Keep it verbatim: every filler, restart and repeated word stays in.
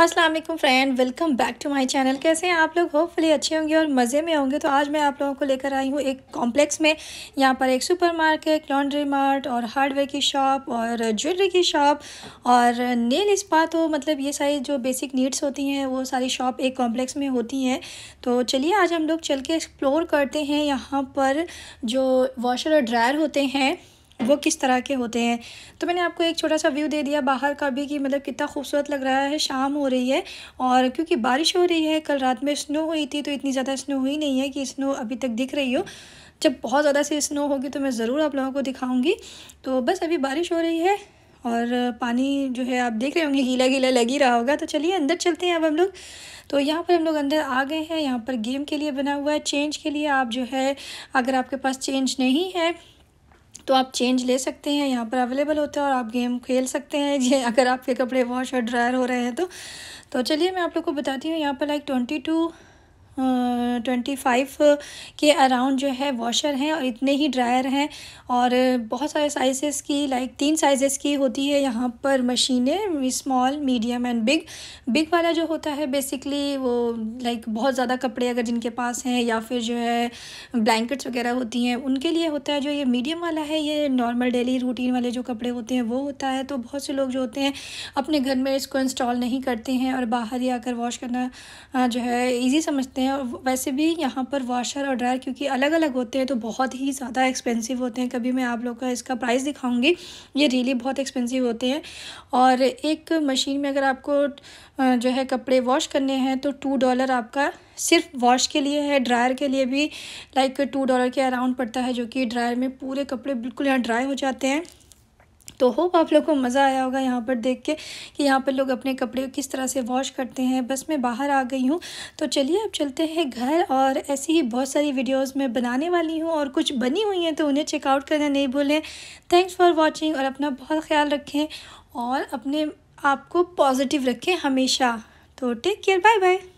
अस्सलाम वालेकुम friend, welcome back to my channel. कैसे हैं आप लोग? होपफुली अच्छे होंगे और मज़े में होंगे। तो आज मैं आप लोगों को लेकर आई हूँ एक कॉम्प्लेक्स में। यहाँ पर एक सुपरमार्केट, लॉन्ड्री मार्ट और हार्डवेयर की शॉप और ज्वेलरी की शॉप और नेल स्पा, तो मतलब ये सारी जो बेसिक नीड्स होती हैं वो सारी शॉप एक कॉम्प्लेक्स में होती हैं। तो चलिए आज हम लोग चल के एक्सप्लोर करते हैं यहाँ पर जो वॉशर और ड्रायर होते हैं वो किस तरह के होते हैं। तो मैंने आपको एक छोटा सा व्यू दे दिया बाहर का भी कि मतलब कितना खूबसूरत लग रहा है। शाम हो रही है और क्योंकि बारिश हो रही है, कल रात में स्नो हुई थी तो इतनी ज़्यादा स्नो हुई नहीं है कि स्नो अभी तक दिख रही हो। जब बहुत ज़्यादा से स्नो होगी तो मैं ज़रूर आप लोगों को दिखाऊंगी। तो बस अभी बारिश हो रही है और पानी जो है आप देख रहे होंगे गीला गीला लग ही रहा होगा। तो चलिए अंदर चलते हैं अब हम लोग। तो यहाँ पर हम लोग अंदर आ गए हैं। यहाँ पर गेम के लिए बना हुआ है, चेंज के लिए। आप जो है अगर आपके पास चेंज नहीं है तो आप चेंज ले सकते हैं, यहाँ पर अवेलेबल होता है और आप गेम खेल सकते हैं ये अगर आपके कपड़े वॉश और ड्रायर हो रहे हैं तो। तो चलिए मैं आप लोग को बताती हूँ। यहाँ पर like twenty two twenty five के अराउंड जो है वॉशर हैं और इतने ही ड्रायर हैं और बहुत सारे साइजेस की लाइक तीन साइजेस की होती है यहाँ पर मशीनें, small, medium and big. Big वाला जो होता है बेसिकली वो लाइक बहुत ज़्यादा कपड़े अगर जिनके पास हैं या फिर जो है ब्लैंकेट्स वगैरह होती हैं उनके लिए होता है। जो ये मीडियम वाला है ये नॉर्मल डेली रूटीन वाले जो कपड़े होते हैं वो होता है। तो बहुत से लोग जो होते हैं अपने घर में इसको इंस्टॉल नहीं करते हैं और बाहर ही आकर वॉश करना जो है ईजी समझते हैं। और वैसे भी यहाँ पर वॉशर और ड्रायर क्योंकि अलग अलग होते हैं तो बहुत ही ज़्यादा एक्सपेंसिव होते हैं। कभी मैं आप लोग का इसका प्राइस दिखाऊंगी, ये रियली बहुत एक्सपेंसिव होते हैं। और एक मशीन में अगर आपको जो है कपड़े वॉश करने हैं तो टू डॉलर आपका सिर्फ वॉश के लिए है। ड्रायर के लिए भी लाइक टू डॉलर के अराउंड पड़ता है, जो कि ड्रायर में पूरे कपड़े बिल्कुल यहाँ ड्राई हो जाते हैं। तो होप आप लोगों को मज़ा आया होगा यहाँ पर देख के कि यहाँ पर लोग अपने कपड़े किस तरह से वॉश करते हैं। बस मैं बाहर आ गई हूँ। तो चलिए अब चलते हैं घर और ऐसी ही बहुत सारी वीडियोस मैं बनाने वाली हूँ और कुछ बनी हुई हैं तो उन्हें चेकआउट करना नहीं भूलें। थैंक्स फॉर वॉचिंग और अपना बहुत ख्याल रखें और अपने आप को पॉजिटिव रखें हमेशा। तो टेक केयर, बाय बाय।